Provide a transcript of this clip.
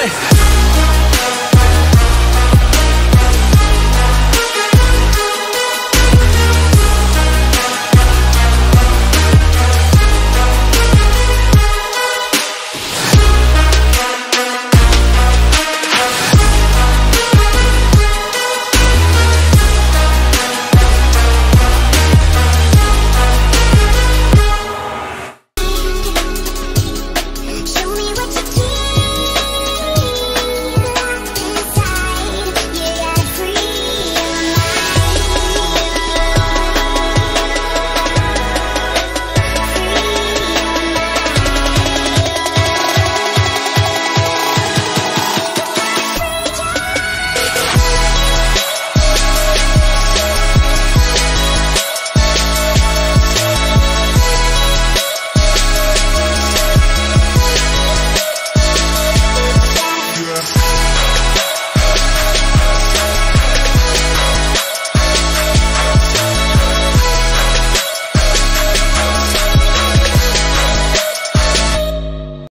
life.